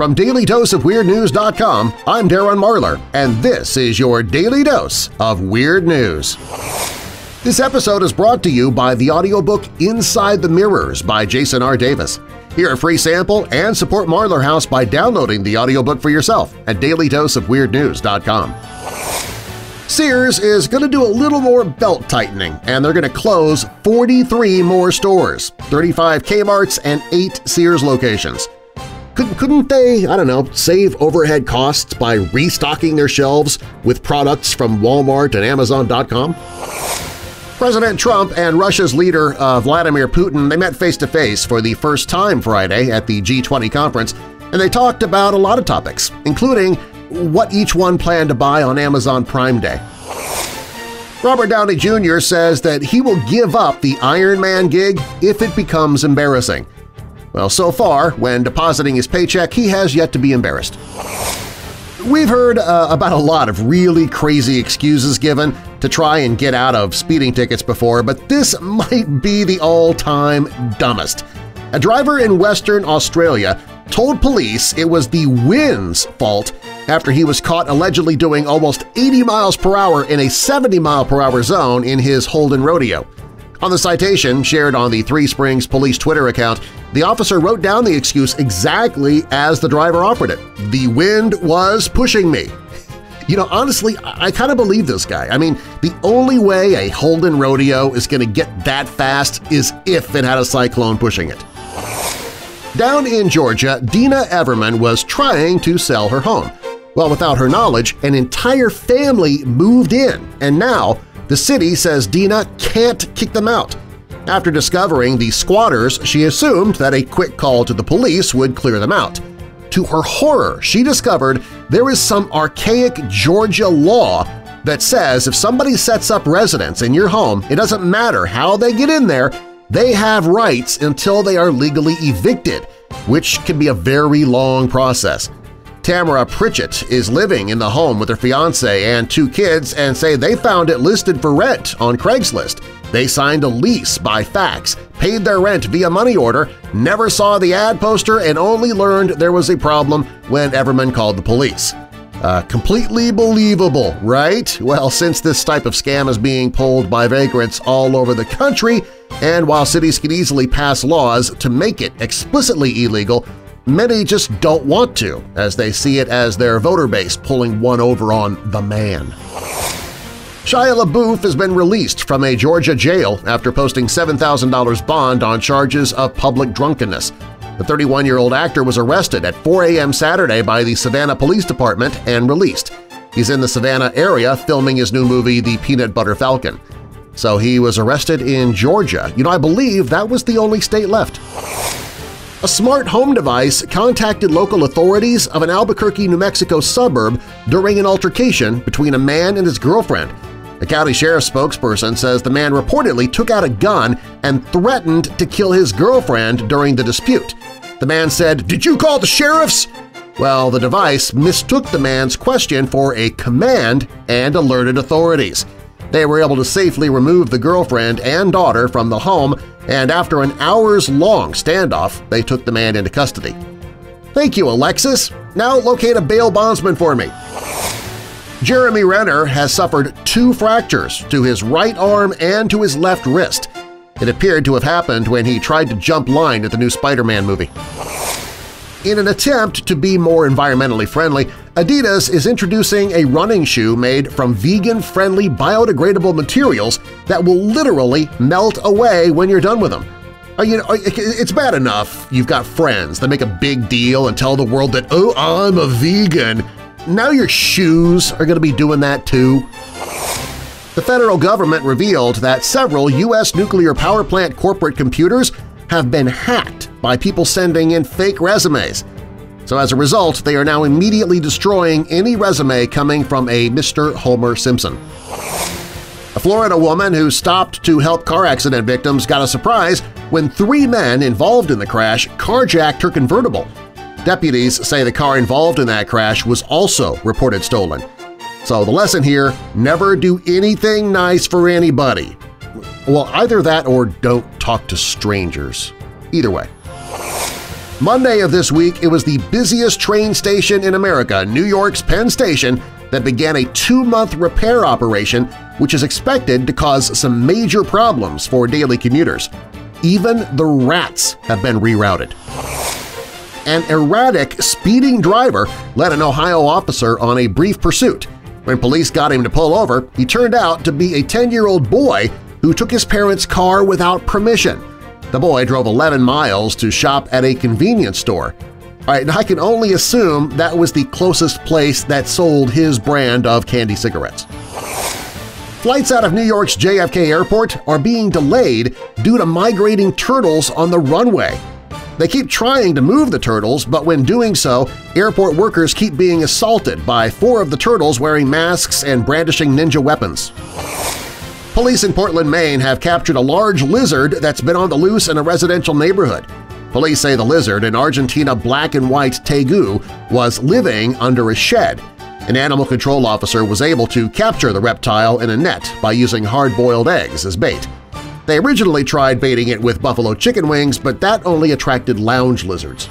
From DailyDoseOfWeirdNews.com, I'm Darren Marlar, and this is your Daily Dose of Weird News. This episode is brought to you by the audiobook Inside the Mirrors by Jason R. Davis. Hear a free sample and support Marlar House by downloading the audiobook for yourself at DailyDoseOfWeirdNews.com. Sears is going to do a little more belt tightening, and they're going to close 43 more stores, 35 Kmart's and 8 Sears locations. Couldn't they, I don't know, save overhead costs by restocking their shelves with products from Walmart and Amazon.com? President Trump and Russia's leader Vladimir Putin, they met face-to-face for the first time Friday at the G20 conference, and they talked about a lot of topics, including what each one planned to buy on Amazon Prime Day. Robert Downey Jr. says that he will give up the Iron Man gig if it becomes embarrassing. Well, so far, when depositing his paycheck, he has yet to be embarrassed. We've heard about a lot of really crazy excuses given to try and get out of speeding tickets before, but this might be the all-time dumbest. A driver in Western Australia told police it was the wind's fault after he was caught allegedly doing almost 80 miles per hour in a 70-mile-per-hour zone in his Holden Rodeo. On the citation shared on the Three Springs Police Twitter account, the officer wrote down the excuse exactly as the driver offered it. "The wind was pushing me." You know, honestly, I kind of believe this guy. I mean, the only way a Holden Rodeo is going to get that fast is if it had a cyclone pushing it. Down in Georgia, Dina Everman was trying to sell her home. Well, without her knowledge, an entire family moved in, and now the city says Dina can't kick them out. After discovering the squatters, she assumed that a quick call to the police would clear them out. To her horror, she discovered there is some archaic Georgia law that says if somebody sets up residence in your home, it doesn't matter how they get in there, they have rights until they are legally evicted, which can be a very long process. Tamara Pritchett is living in the home with her fiancé and 2 kids and say they found it listed for rent on Craigslist. They signed a lease by fax, paid their rent via money order, never saw the ad poster, and only learned there was a problem when Everman called the police. Completely believable, right? Well, since this type of scam is being pulled by vagrants all over the country, and while cities can easily pass laws to make it explicitly illegal, many just don't want to, as they see it as their voter base pulling one over on the man. Shia LaBeouf has been released from a Georgia jail after posting $7,000 bond on charges of public drunkenness. The 31-year-old actor was arrested at 4 a.m. Saturday by the Savannah Police Department and released. He's in the Savannah area filming his new movie, The Peanut Butter Falcon. So he was arrested in Georgia. You know, I believe that was the only state left. A smart home device contacted local authorities of an Albuquerque, New Mexico suburb during an altercation between a man and his girlfriend. A county sheriff's spokesperson says the man reportedly took out a gun and threatened to kill his girlfriend during the dispute. The man said, "Did you call the sheriff's?" Well, the device mistook the man's question for a command and alerted authorities. They were able to safely remove the girlfriend and daughter from the home, and after an hours-long standoff, they took the man into custody. "Thank you, Alexis. Now locate a bail bondsman for me." Jeremy Renner has suffered 2 fractures to his right arm and to his left wrist. It appeared to have happened when he tried to jump line at the new Spider-Man movie. In an attempt to be more environmentally friendly, Adidas is introducing a running shoe made from vegan-friendly biodegradable materials that will literally melt away when you're done with them. You know, it's bad enough you've got friends that make a big deal and tell the world that, "Oh, I'm a vegan." Now your shoes are going to be doing that too. The federal government revealed that several U.S. nuclear power plant corporate computers have been hacked by people sending in fake resumes. So as a result, they are now immediately destroying any resume coming from a Mr. Homer Simpson. A Florida woman who stopped to help car accident victims got a surprise when 3 men involved in the crash carjacked her convertible. Deputies say the car involved in that crash was also reported stolen. So the lesson here, never do anything nice for anybody. Well, either that or don't talk to strangers. Either way. Monday of this week, it was the busiest train station in America, New York's Penn Station, that began a 2-month repair operation which is expected to cause some major problems for daily commuters. Even the rats have been rerouted. An erratic, speeding driver led an Ohio officer on a brief pursuit. When police got him to pull over, he turned out to be a 10-year-old boy who took his parents' car without permission. The boy drove 11 miles to shop at a convenience store. All right, now I can only assume that was the closest place that sold his brand of candy cigarettes. Flights out of New York's JFK Airport are being delayed due to migrating turtles on the runway. They keep trying to move the turtles, but when doing so, airport workers keep being assaulted by 4 of the turtles wearing masks and brandishing ninja weapons. Police in Portland, Maine have captured a large lizard that's been on the loose in a residential neighborhood. Police say the lizard, an Argentina black and white tegu, was living under a shed. An animal control officer was able to capture the reptile in a net by using hard-boiled eggs as bait. They originally tried baiting it with buffalo chicken wings, but that only attracted lounge lizards.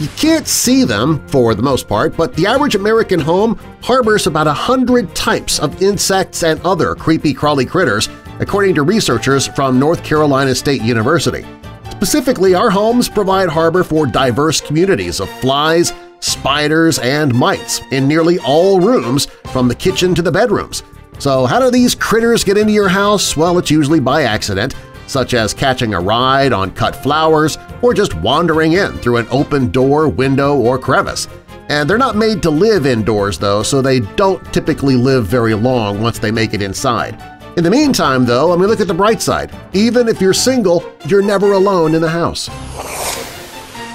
You can't see them, for the most part, but the average American home harbors about 100 types of insects and other creepy crawly critters, according to researchers from North Carolina State University. Specifically, our homes provide harbor for diverse communities of flies, spiders, and mites in nearly all rooms from the kitchen to the bedrooms. So how do these critters get into your house? Well, it's usually by accident, such as catching a ride on cut flowers or just wandering in through an open door, window, or crevice. And they're not made to live indoors, though, so they don't typically live very long once they make it inside. In the meantime, though, I mean, look at the bright side. Even if you're single, you're never alone in the house.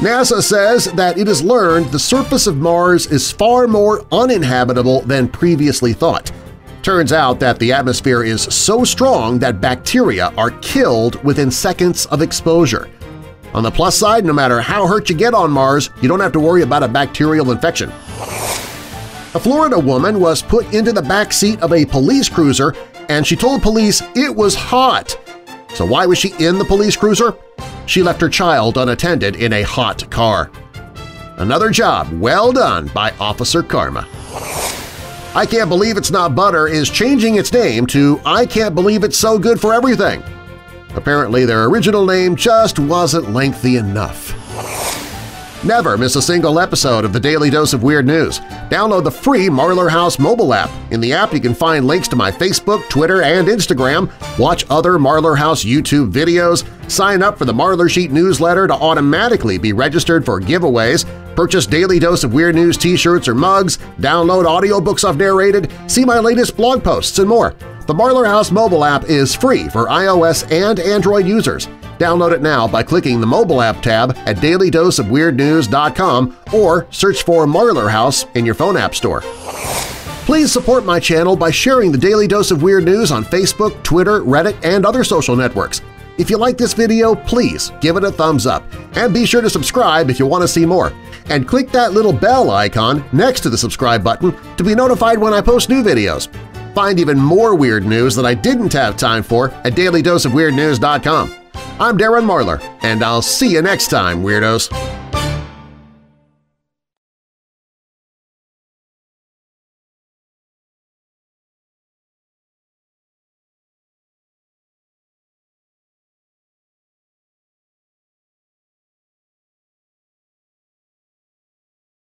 NASA says that it has learned the surface of Mars is far more uninhabitable than previously thought. Turns out that the atmosphere is so strong that bacteria are killed within seconds of exposure. On the plus side, no matter how hurt you get on Mars, you don't have to worry about a bacterial infection. A Florida woman was put into the backseat of a police cruiser and she told police it was hot. So why was she in the police cruiser? She left her child unattended in a hot car. Another job well done by Officer Karma. I Can't Believe It's Not Butter is changing its name to I Can't Believe It's So Good For Everything. Apparently their original name just wasn't lengthy enough. Never miss a single episode of the Daily Dose of Weird News. Download the free Marlar House mobile app. In the app, you can find links to my Facebook, Twitter, and Instagram, watch other Marlar House YouTube videos, sign up for the Marlar Sheet newsletter to automatically be registered for giveaways, purchase Daily Dose of Weird News t-shirts or mugs, download audiobooks I've narrated, see my latest blog posts, and more. The Marlar House mobile app is free for iOS and Android users. Download it now by clicking the Mobile App tab at DailyDoseOfWeirdNews.com or search for Marlar House in your phone app store. Please support my channel by sharing the Daily Dose of Weird News on Facebook, Twitter, Reddit, and other social networks. If you like this video, please give it a thumbs up. And be sure to subscribe if you want to see more. And click that little bell icon next to the subscribe button to be notified when I post new videos. Find even more weird news that I didn't have time for at DailyDoseOfWeirdNews.com. I'm Darren Marlar, and I'll see you next time, Weirdos!